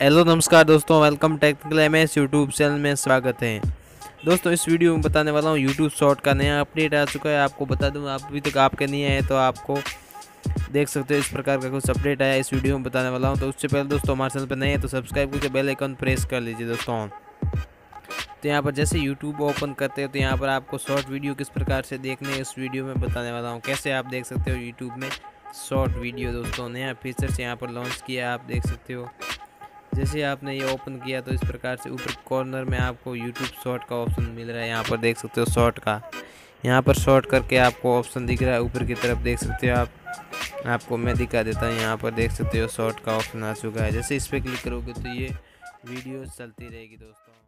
Hello नमस्कार दोस्तों, welcome technical MS YouTube channel में स्वागत है। दोस्तों इस वीडियो में बताने वाला हूँ यूट्यूब शॉर्ट का नया अपडेट आ चुका है। आपको बता दूँ, आप अभी तक आपके नहीं आए तो आपको देख सकते हो इस प्रकार का कुछ अपडेट आया, इस वीडियो में बताने वाला हूँ। तो उससे पहले दोस्तों हमारे चैनल पर नए हैं तो सब्सक्राइब करके बेल आइकन प्रेस कर लीजिए दोस्तों। तो यहाँ पर जैसे यूट्यूब ओपन करते हो तो यहाँ पर आपको शॉर्ट वीडियो किस प्रकार से देखने हैं इस वीडियो में बताने वाला हूँ। कैसे आप देख सकते हो यूट्यूब में शॉर्ट वीडियो। दोस्तों नया फीचर्स यहाँ पर लॉन्च किया, आप देख सकते हो। जैसे आपने ये ओपन किया तो इस प्रकार से ऊपर कॉर्नर में आपको YouTube शॉर्ट का ऑप्शन मिल रहा है। यहाँ पर देख सकते हो शॉर्ट का, यहाँ पर शॉर्ट करके आपको ऑप्शन दिख रहा है ऊपर की तरफ, देख सकते हो आप। आपको मैं दिखा देता हूँ, यहाँ पर देख सकते हो शॉर्ट का ऑप्शन आ चुका है। जैसे इस पर क्लिक करोगे तो ये वीडियो चलती रहेगी दोस्तों।